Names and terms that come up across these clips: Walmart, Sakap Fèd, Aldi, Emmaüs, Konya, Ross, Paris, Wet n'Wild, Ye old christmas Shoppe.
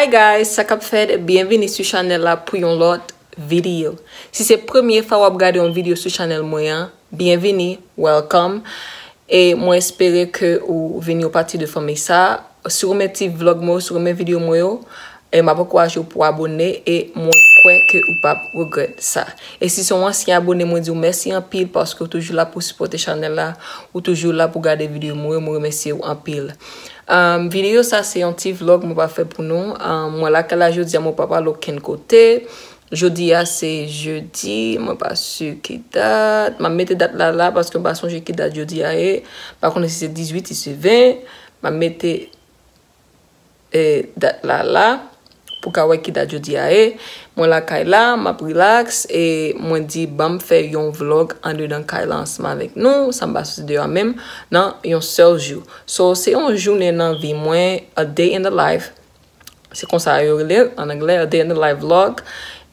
Hi guys, Sakap Fèd, bienvenue sur channel là pour une autre vidéo. Si c'est première fois que vous regardez une vidéo sur channel moyen, bienvenue, welcome. Et moi espère que vous venez au parti de famille ça. Sur mes petits vlogs moi, sur mes vidéos moi, et m'a encouragé pour abonner et moi crois que vous pas regretter ça. Et si sont ancien abonné, moi dis merci en pile parce que vous toujours là pour supporter channel là, ou toujours là pour regarder vidéo moi, moi remercie en pile. Vidéo ça c'est un petit vlog moi pas fait pour nous. Moi là qu'elle a jeudi à mon papa l'aucun côté. Jeudi à c'est jeudi, moi pas sûr qui date. M'a mettre date là parce que pas son qui date jeudi à et par contre si c'est 18 c'est 20, m'a mettre date là pour qu'à qui date jeudi à et moi la Kayla m'a relax et moi dit bam faire un vlog en dedans Kayla ensemble avec nous ça m'a souci de la même dans un seul jour. So c'est un journée dans vie moins a day in the life. C'est comme ça en anglais a day in the life vlog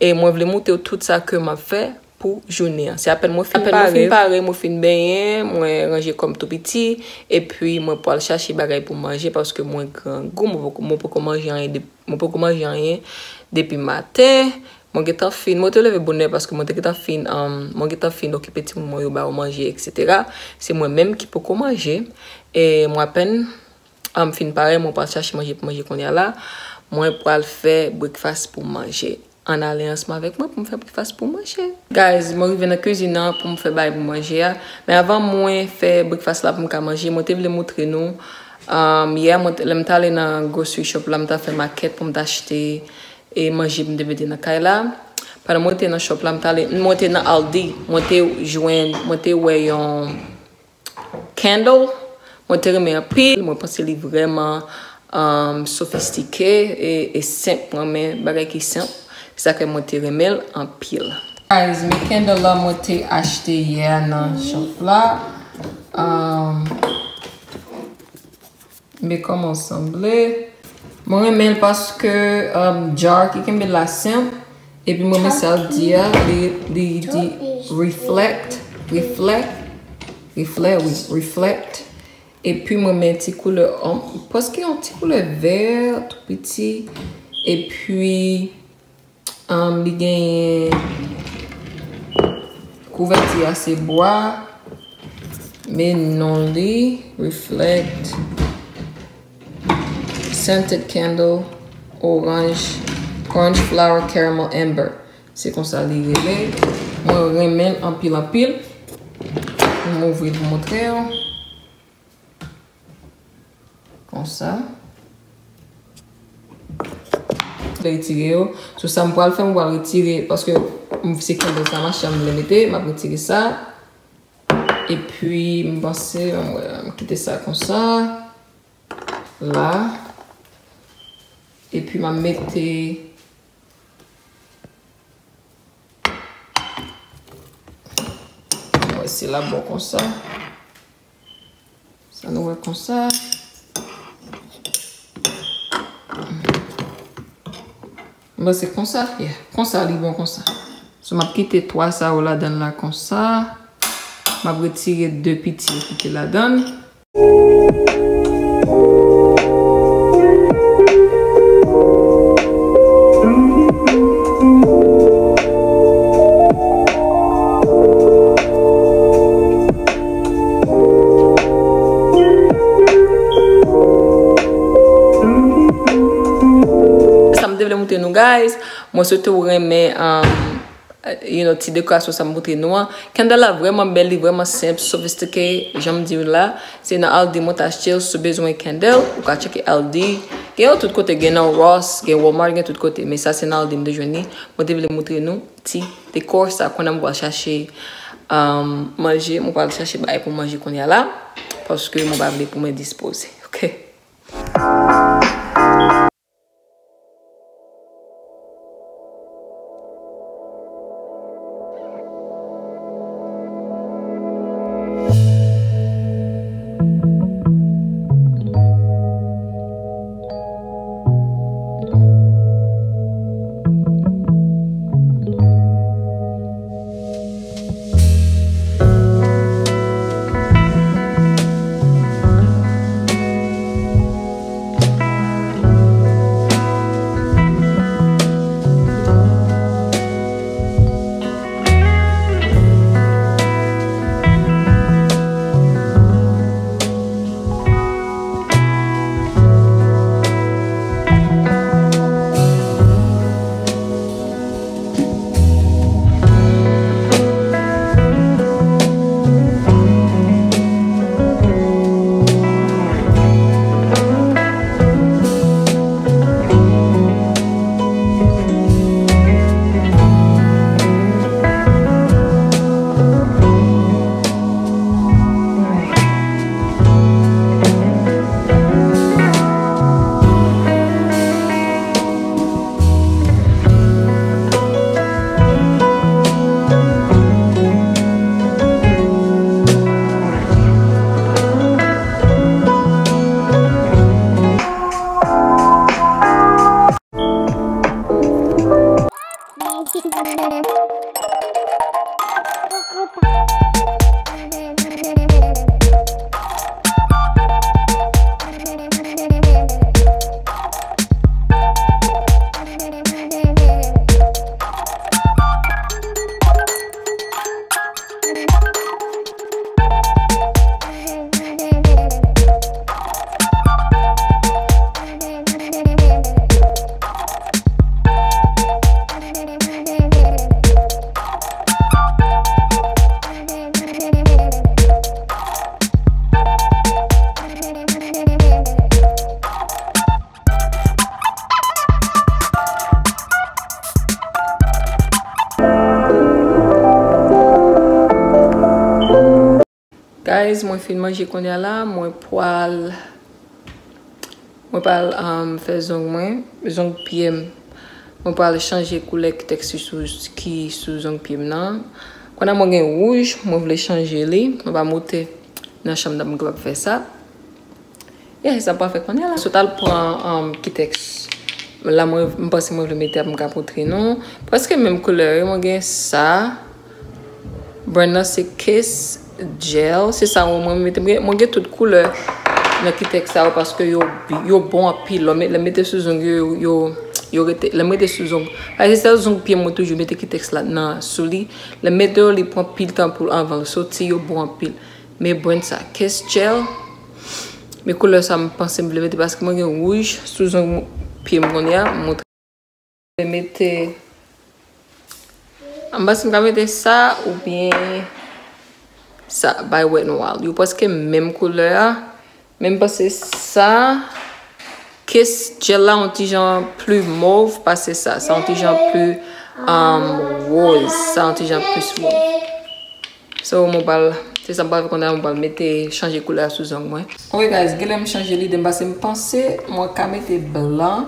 et moi voulais montrer tout ça que m'a fait pour journée. C'est à peine moi fin pareil, moi fin bien, moi ranger comme tout petit et puis moi pour aller chercher bagaille pour manger parce que moi grand goût moi pas manger rien depuis matin, mon guetan fin, moi te lève bonheur parce que mon guetan fin occupé tout mon yo ba manger etc. C'est moi même qui peux manger et moi à peine am fin pareil, moi pas chercher manger pour manger qu'on est là, moi pour aller faire breakfast pour manger. En alliance avec moi pour me faire breakfast pour manger. Guys, moi je viens à cuisiner pour me faire bail pour manger. Mais avant moi faire breakfast là pour me manger, moi te voulais montrer nous. Hier moi j'étais allé dans grocery shop là, m'ta fait maquette pour m'acheter et manger me devait dans Kayla. Par moi j'étais dans shop là, m'ta allé, moi j'étais dans Aldi, moi j'étais joindre, moi j'étais ouais un candle, moi j'étais remis en pile, moi pensais li vraiment sophistiqué et simple mais bagay qui simple. C'est ça que moi te remel en pile. Guys, mes candles là moi te acheté hier dans shop là. Mais comment sembler? Moi remel parce que jar qui est la simple et puis moi myself dire the reflect et puis moi mets petite couleur parce qu'il y a une petite couleur vert tout petit et puis il y a couverture assez bois, mais non li reflect scented candle orange orange flower caramel amber. C'est comme ça li relève. Moi remène en pile. On ouvre pour montrer. Comme ça. Retirer tout ça me pour le faire on retirer parce que c'est comme ça ma chambre le mettre m'a retirer ça et puis me penser on quitter ça comme ça là et puis m'a mettre ouais c'est là bon comme ça ça nous comme ça. C'est comme ça, yeah. Comme ça, li bon comme ça. Je vais quitter trois ça ou la donne là comme ça. Je vais retirer deux petits qui la donne. Guys, moi surtout remets une petite décoration ça me montre noir. Candle là vraiment belle, vraiment simple, sophistiqué. J'aime dire là, c'est dans Aldi moi t'acheter si besoin candle ou qu'à checker Aldi. Gagne tout côté, gagne Ross, gagne Walmart, gagne tout côté. Mais ça c'est dans Aldi de journée. Moi te voulais montrer nous petit décor ça qu'on aime chercher manger, on va chercher bail pour manger qu'on y a là parce que mon bail pour me disposer. OK. Guys, moi fin manger qu'on est là, moi faire zong pied, moi pas changer couleur texture sous zong pied là. Quand on a rouge, moi voulais changer les, on va monter dans chambre d'am club faire ça. Et ça pas fait qu'on est là. Total prend qui texte. Là moi pense moi le mettre am capoter non, parce que même couleur, moi gain ça. Brenda c'est kiss gel, c'est ça où moi mettez toute couleur dans qui texte ça parce que yo bon à pile le mettez sous ongles yo le mettez sous ongles parce que sous ongles pied moi toujours mettez qui texte là dans sous lit le mettez les prend pile temps pour avant sortir yo bon à pile mais bon ça kiss gel mes couleurs ça me pense me lever parce que moi rouge sous ongles pied moi le mettez en bas si me mettez ça ou bien ça by Wet n'Wild. Je pense que même couleur, même parce que ça, kiss gel là un petit genre plus mauve, parce que ça, c'est un petit genre plus rose, c'est un petit genre plus mauve. So mon bal, c'est ça bal qu'on a mon bal mettre changer couleur sous un mois. Ok guys, je vais changer l'idée parce que je pensais moi qu'à mettre blanc.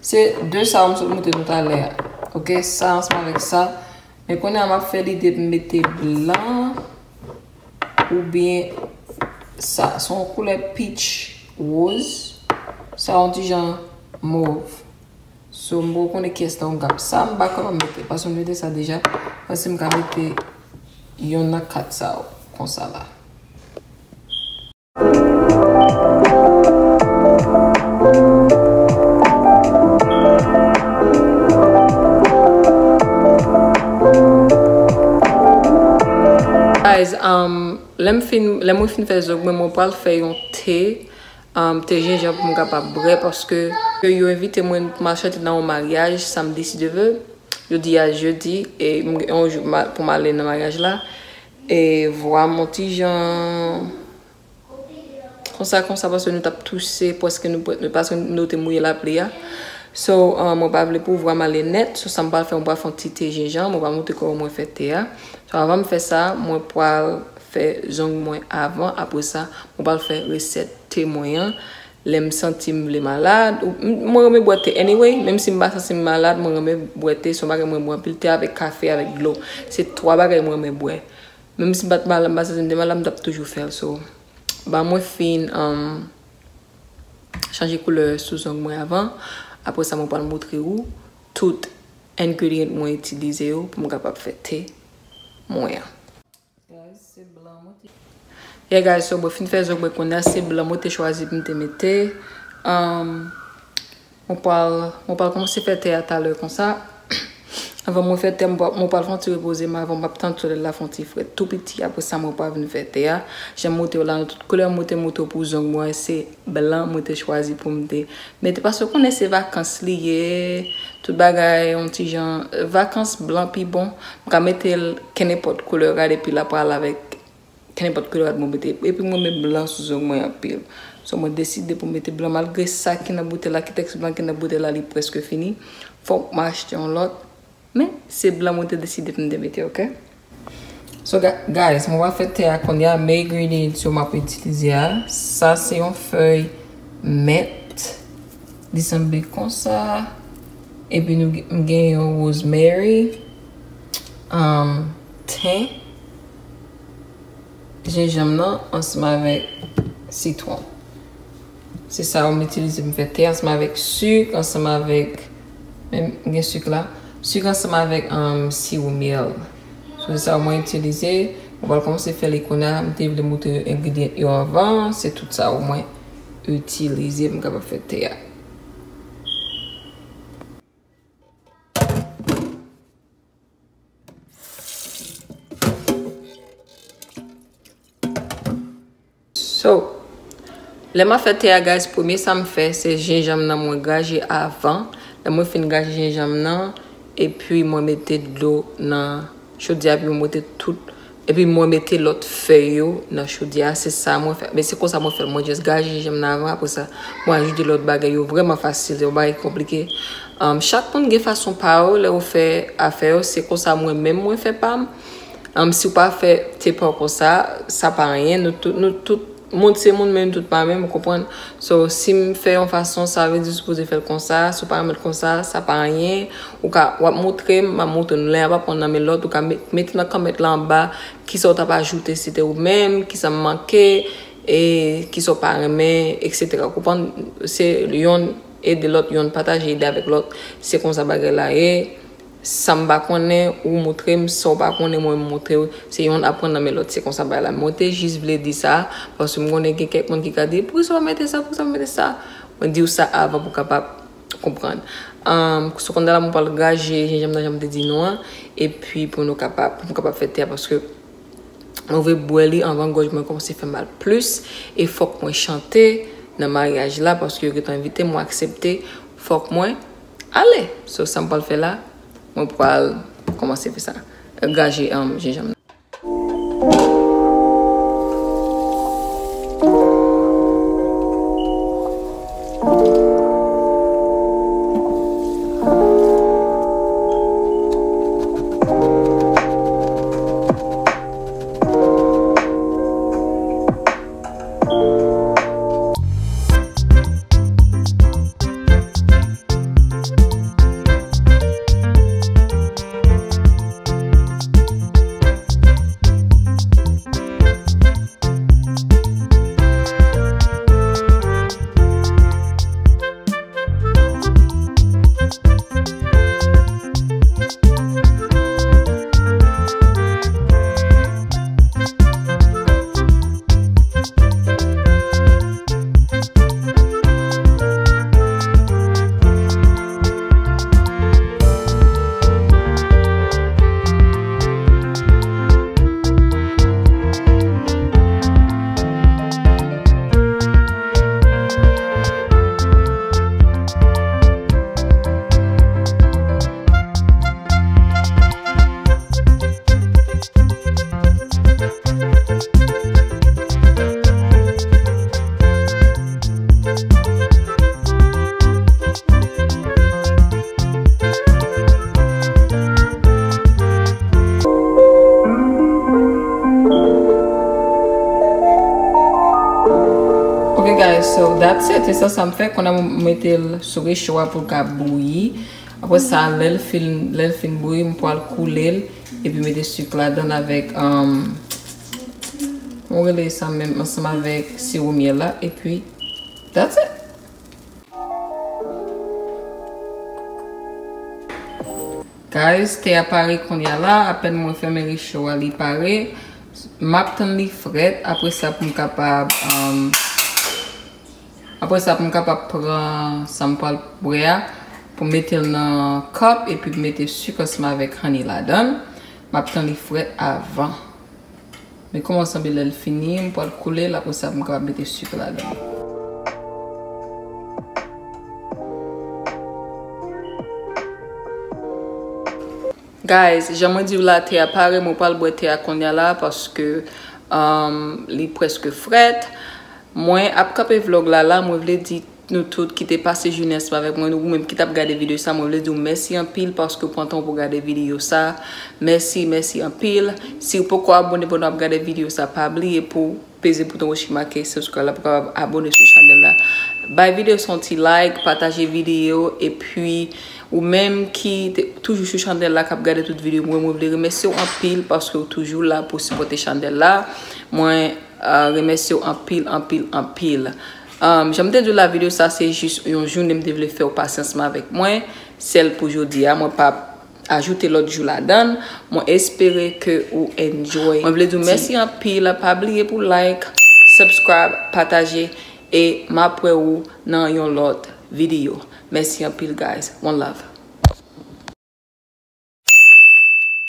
C'est deux ça on se monte tout à l'heure. Ok ça ensemble avec ça. Mais quand on a fait l'idée de mettre blanc ou bien ça, son couleur peach rose, ça on dit genre mauve. So, moi, on est question gap. Ça, je ne sais pas comment mettre parce que je mettais ça déjà. Parce que je mettais, il y en a 4 ça, comme ça là. L'aime fin faire zog mais mon pal fait un thé gingembre pour capable bref parce que yo invité moi marcher dans un mariage samedi si de veux jeudi à jeudi et un jour pour m'aller dans mariage là et voir mon petit Jean comme ça parce que nous tape toussé parce que nous te mouiller la plia so mon pal pour voir m'aller net so ça me pal faire un bref un petit thé gingembre on va montrer comment moi faire thé so avant me faire ça mon pal fait moins avant après ça on va faire recette témoin les sentim les malades moi me boiter anyway même si me sentir malade moi me boiter son bagage moi pilter avec café avec de l'eau c'est trois bagages moi me boire même si pas malade me sentir malade doit toujours faire so bah moi fin changer couleur sous ongles moi avant après ça on va montrer où tout ingrédient moi utiliser pour capable faire thé moi. Yeah guys, so fin faire zog qu'on a c'est blanc moi t'ai choisi pour te mettre on parle comment c'est faire thé à l'heure comme ça avant moi faire thé moi parle font reposer mais avant m'a tenter la font frère tout petit après ça moi pas venir faire thé j'aime monter là toute couleur monter pour zog moi c'est blanc moi t'ai choisi pour me mettre parce qu'on est ces vacances liées tout bagaille on petit genre vacances blanc puis bon on mettre n'importe couleur et puis la parle avec je n'ai pas de couleur à mettre et puis moi mets blanc sous moi en pile. So moi décidé pour mettre blanc malgré ça qui n'a bouté là qui texte blanc qui n'a bouté là est presque fini. Faut m'acheter un lot mais c'est blanc moi décidé de mettre OK. So guys, moi va faire thé à Konya mes ingredients sur ma utiliser ça c'est une feuille mint dissemblée comme ça et puis nous gagnons rosemary thym gingembre ensemble avec citron. C'est ça on utilise pour faire thé ensemble avec sucre, ensemble avec même sucre là, sucre ensemble avec un sirop miel. C'est ça que j'ai utilisé. On va commencer à faire les connards, je vais vous montrer les ingrédients avant. C'est tout ça au moins utilisé pour faire le thé. So, les ma fait thé à gaz, premier ça me fait c'est gingembre dans mon gage avant. Là moi fin gage gingembre dans et puis moi mettais de l'eau dans chaudière puis mettais tout et puis moi mettais l'autre feuille dans chaudière, c'est ça moi fait. Mais c'est comme ça moi fait, moi juste gage gingembre avant après ça moi ajouter l'autre bagaille vraiment facile, c'est pas compliqué. Chaque monde gè façon parole on fait affaire, c'est comme ça moi même moi fait pas. Si vous pas fait thé pas comme ça, ça pas rien, nous tout monde c'est monde même tout pas même, vous comprenez? So si me fait en façon ça veut dire supposé faire comme ça, si pas mettre comme ça, ça pas rien. Ou ka montrer, m'a montrer nous là pas prendre mais l'autre ou ka mettre là en bas qui sont pas ajouté c'était ou même qui ça manquait et qui sont pas aimé etc. Vous comprenez? C'est yon et de l'autre yon partager avec l'autre, c'est comme ça bagarre là et ça me connaît ou montrer me sans pas connaît moi montrer c'est on apprendre mais l'autre c'est comme ça la monter juste voulais dire ça parce que me connaît quelqu'un qui a dit pour ça mettre ça pour ça mettre ça on dit ça avant pour capable comprendre ce qu'on là on parle gager j'aime te dire non et puis pour nous capable faire terre parce que on veut boire en avant gauche moi comme ça fait mal plus et faut que moi chanter dans mariage là parce que tu invité moi accepter faut que moi allez so ça me pas le faire là. On va commencer à faire ça. Gager un gingembre. So that's it. Et ça me fait qu'on a mettre le souris chaud pour qu'elle bouille. Après ça, elle fin bouille, on peut le couler et puis mettre le sucre là-dedans avec on relève ça même ensemble avec sirop miel là et puis that's it. Guys, t'es à Paris qu'on y a là, à peine moi fait mes réchauds à Paris, m'attend les frais après ça pour capable après ça, je suis capable de prendre ça pour mettre dans un cup et puis mettre le sucre avec honey là-dedans. Je vais prendre les frais avant. Mais comment ça va finir, je vais le couler là pour ça, je suis capable de mettre le sucre là-dedans. Guys, j'aimerais dire la thé à Paris, je ne vais pas boire thé à Konya là parce que il est presque frais. Moi, après le vlog là, moi je voulais dire nous toutes qui t'es passé jeunesse avec moi, nous même qui t'as regardé vidéo ça, moi je voulais dire merci en pile parce que pendant pour regarder vidéo ça, merci en pile. Si vous pouvez abonner pour regarder vidéo ça, pas oublier pour peser bouton rouge marqué subscribe là pour abonner sur channel là. Bye vidéo sont ti like, partager vidéo et puis ou même qui toujours sur channel là qui regarder toute vidéo, moi je voulais remercier en pile parce que toujours là pour supporter channel là. Moi remercier en pile. J'aime te dire la vidéo ça c'est juste un jour je me devais faire patience avec moi, celle pour aujourd'hui, moi pas ajouter l'autre jour la donne. Moi espérer que vous enjoy. Moi voulais dire merci en pile, pas oublier pour like, subscribe, partager et m'après ou dans une autre vidéo. Merci en pile guys. One love.